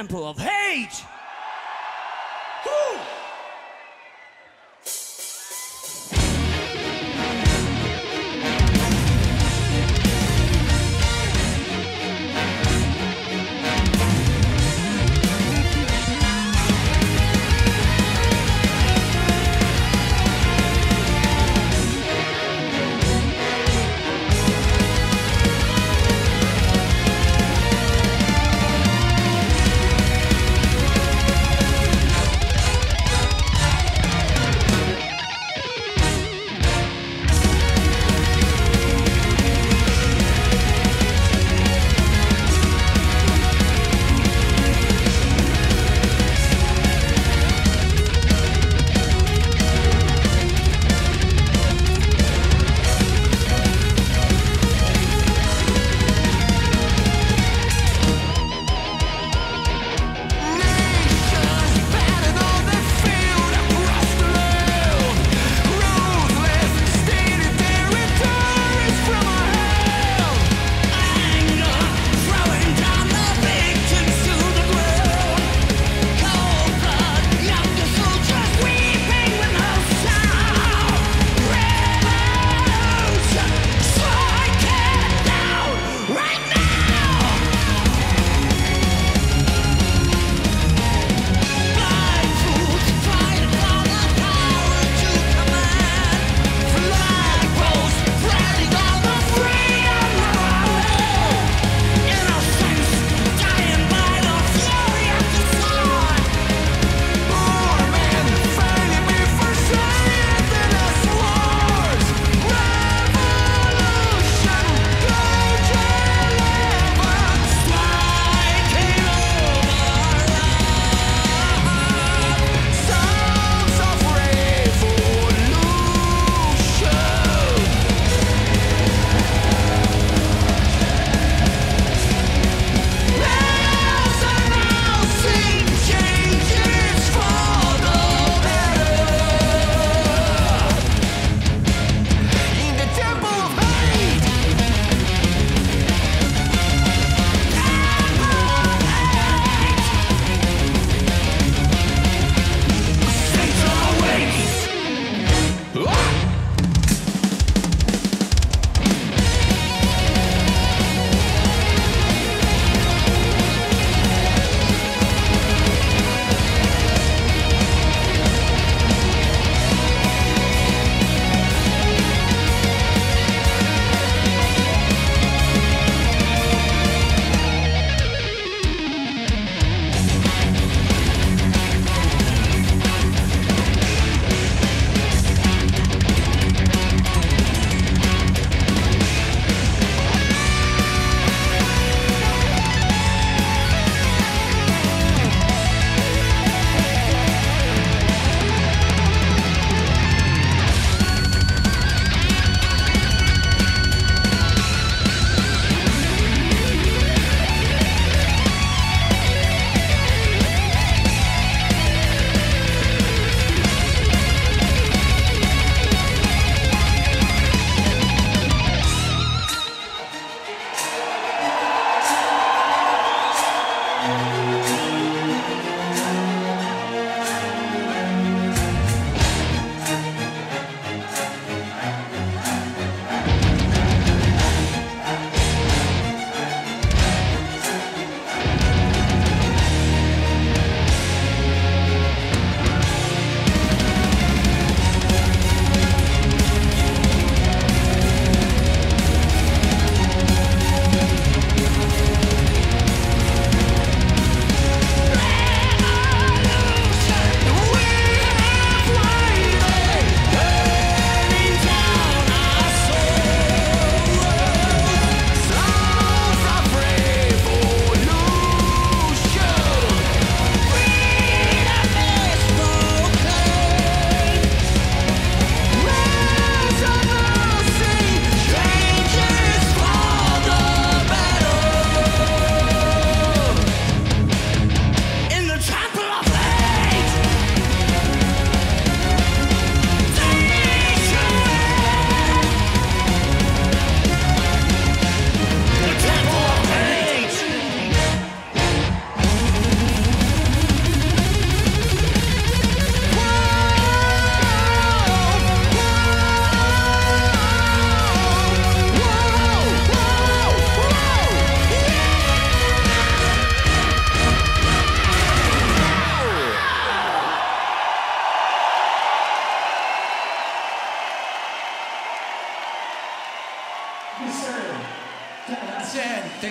Temple of Hate! Woo!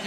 Thank